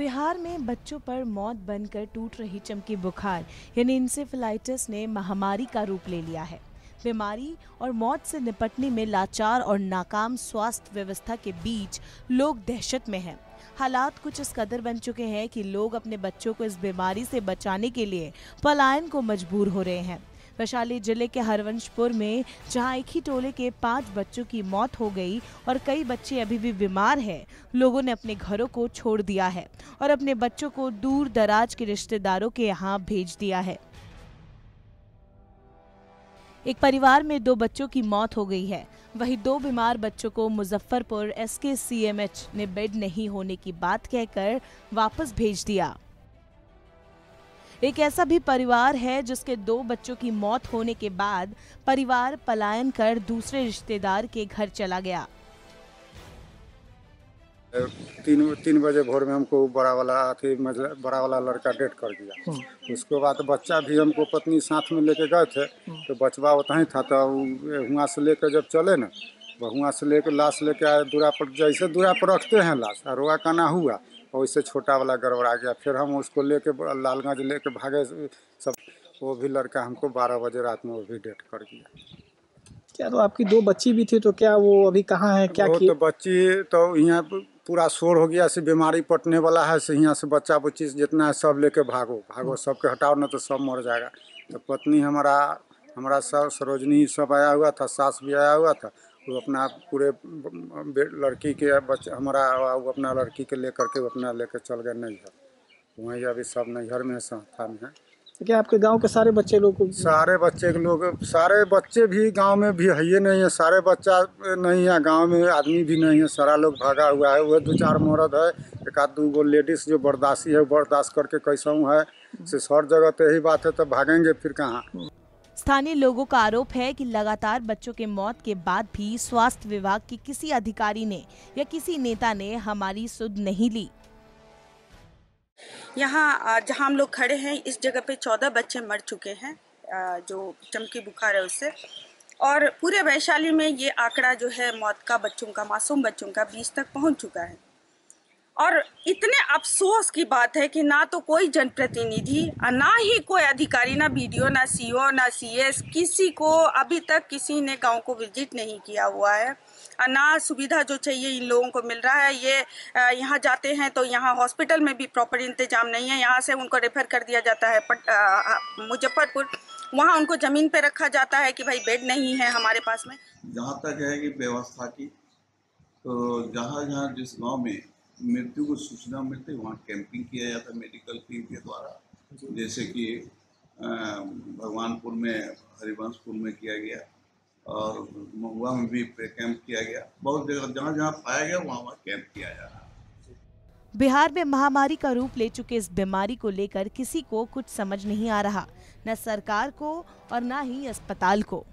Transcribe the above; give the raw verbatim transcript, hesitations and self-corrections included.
बिहार में बच्चों पर मौत बनकर टूट रही चमकी बुखार यानी एन्सेफलाइटिस ने महामारी का रूप ले लिया है। बीमारी और मौत से निपटने में लाचार और नाकाम स्वास्थ्य व्यवस्था के बीच लोग दहशत में हैं। हालात कुछ इस कदर बन चुके हैं कि लोग अपने बच्चों को इस बीमारी से बचाने के लिए पलायन को मजबूर हो रहे हैं। वैशाली जिले के हरवंशपुर में जहां एक ही टोले के पांच बच्चों की मौत हो गई और कई बच्चे अभी भी बीमार हैं, लोगों ने अपने घरों को छोड़ दिया है और अपने बच्चों को दूर दराज के रिश्तेदारों के यहां भेज दिया है। एक परिवार में दो बच्चों की मौत हो गई है, वहीं दो बीमार बच्चों को Muzaffarpur SK C M H ने बेड नहीं होने की बात कहकर वापस भेज दिया। एक ऐसा भी परिवार है जिसके दो बच्चों की मौत होने के बाद परिवार पलायन कर दूसरे रिश्तेदार के घर चला गया। तीन तीन बजे भोर में हमको बड़ा वाला आती मतलब बड़ा वाला लड़का डेट कर दिया। उसके बाद बच्चा भी हमको पत्नी साथ में लेके गए थे तो बचवा उतना ही था। तो वहाँ से लेकर जब चले ना वहाँ से लेकर लाश लेके आए दूरा पर, जैसे दूरा पर रखते हैं लाश रोआ काना हुआ और इससे छोटा वाला गड़बड़ा गया। फिर हम उसको लेके लालगंज लेके भागे सब। वो भी लड़का हमको बारह बजे रात में वो भी डेट कर दिया। क्या तो आपकी दो बच्ची भी थी, तो क्या वो अभी कहाँ है? क्या वो तो बच्ची तो यहाँ पूरा शोर हो गया से बीमारी पटने वाला है से यहाँ से बच्चा बच्ची जितना है सब लेके भागो भागो सबके हटाओ ना तो सब मर जाएगा। तो पत्नी हमारा हमारा सब सरोजनी सब आया हुआ था, सास भी आया हुआ था। वो अपना पूरे लड़की के बच्चा हमारा वो अपना लड़की के लेकर के वो अपना लेकर चल गए नैहर। वहीं अभी सब नैहर में संस्था में है। क्या आपके गांव के सारे बच्चे लोग सारे बच्चे के लोग सारे बच्चे भी गांव में भी है ये नहीं है, सारे बच्चा नहीं है गांव में, आदमी भी नहीं है, सारा लोग भागा हुआ है। वह दो चार मर्द है, एक आध दो गो लेडीज जो बर्दाश्ती है बर्दाश्त करके कैसा हूँ है से हर जगह तो यही बात है। तब भागेंगे फिर कहाँ? स्थानीय लोगों का आरोप है कि लगातार बच्चों के मौत के बाद भी स्वास्थ्य विभाग के किसी अधिकारी ने या किसी नेता ने हमारी सुध नहीं ली। यहाँ जहाँ हम लोग खड़े हैं इस जगह पे चौदह बच्चे मर चुके हैं जो चमकी बुखार है उससे, और पूरे वैशाली में ये आंकड़ा जो है मौत का बच्चों का मासूम बच्चों का बीस तक पहुँच चुका है। और इतने अफसोस की बात है कि ना तो कोई जनप्रतिनिधि ना ही कोई अधिकारी ना बीडीओ ना सीओ ना सीएस किसी को अभी तक किसी ने गांव को विजिट नहीं किया हुआ है। ना सुविधा जो चाहिए इन लोगों को मिल रहा है। ये यहाँ जाते हैं तो यहाँ हॉस्पिटल में भी प्रॉपर इंतजाम नहीं है। यहाँ से उनको रेफर कर दिया जाता है मुजफ्फरपुर, वहाँ उनको ज़मीन पर रखा जाता है कि भाई बेड नहीं है हमारे पास में। जहाँ तक है कि व्यवस्था की तो जहाँ जहाँ जिस गाँव में मृत्यु को सूचना मिलते वहाँ कैंपिंग किया जाता है मेडिकल टीम के द्वारा, जैसे कि भगवानपुर में हरिवंशपुर में किया गया और महुआ में भी कैंप किया गया। बहुत जगह जहाँ जहाँ पाया गया वहाँ वहाँ कैंप किया जा रहा है। बिहार में महामारी का रूप ले चुके इस बीमारी को लेकर किसी को कुछ समझ नहीं आ रहा, न सरकार को और न ही अस्पताल को।